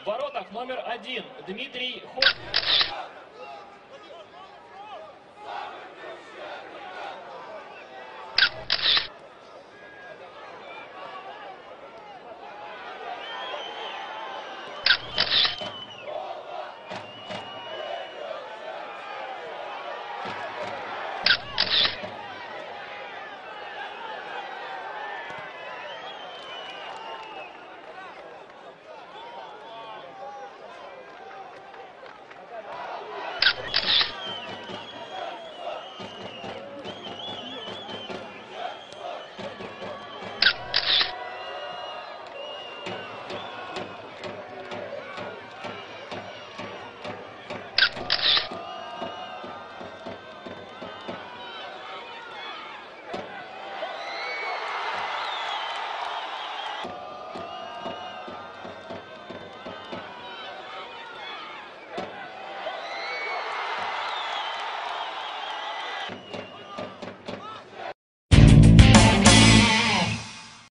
В воротах номер 1 Дмитрий Хоцкий.